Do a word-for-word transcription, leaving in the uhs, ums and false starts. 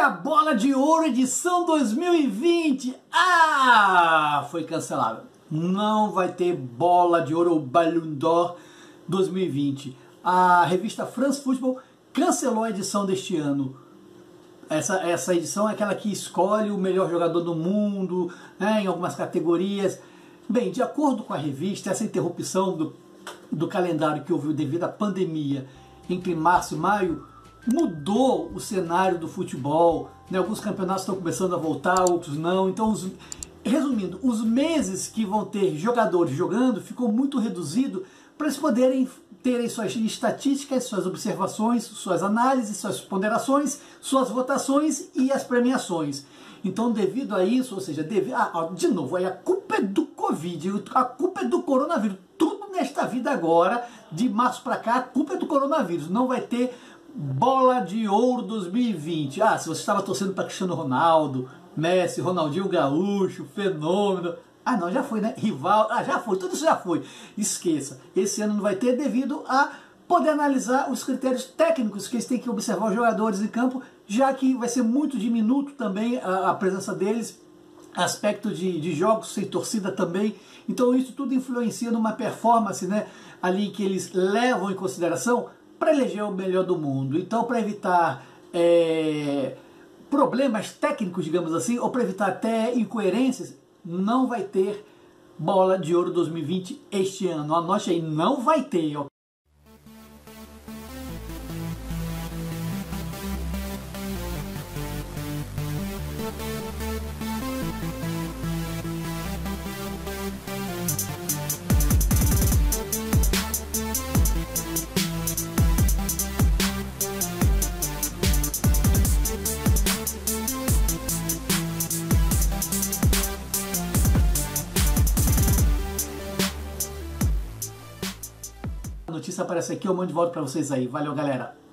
a Bola de Ouro edição dois mil e vinte. Ah, foi cancelada. Não vai ter Bola de Ouro ou Ballon d'Or dois mil e vinte. A revista France Football cancelou a edição deste ano. Essa, essa edição é aquela que escolhe o melhor jogador do mundo, né, em algumas categorias. Bem, de acordo com a revista, essa interrupção do, do calendário que houve devido à pandemia entre março e maio mudou o cenário do futebol. Né? Alguns campeonatos estão começando a voltar, outros não. Então, os, resumindo, os meses que vão ter jogadores jogando ficou muito reduzido para eles poderem terem suas estatísticas, suas observações, suas análises, suas ponderações, suas votações e as premiações. Então, devido a isso, ou seja, devido, ah, de novo, aí a culpa é do Covid, a culpa é do coronavírus. Tudo nesta vida agora, de março para cá, a culpa é do coronavírus. Não vai ter Bola de Ouro dois mil e vinte. Ah, se você estava torcendo para Cristiano Ronaldo, Messi, Ronaldinho Gaúcho, fenômeno... Ah, não, já foi, né? Rivaldo, ah, já foi, tudo isso já foi. Esqueça, esse ano não vai ter devido a poder analisar os critérios técnicos que eles têm que observar os jogadores em campo, já que vai ser muito diminuto também a, a presença deles, aspecto de, de jogos sem torcida também. Então isso tudo influencia numa performance, né, ali que eles levam em consideração para eleger o melhor do mundo. Então, para evitar... É, problemas técnicos, digamos assim, ou para evitar até incoerências, não vai ter Bola de Ouro dois mil e vinte este ano. Anote aí, não vai ter, ó. A notícia aparece aqui, eu mando de volta para vocês aí. Valeu, galera!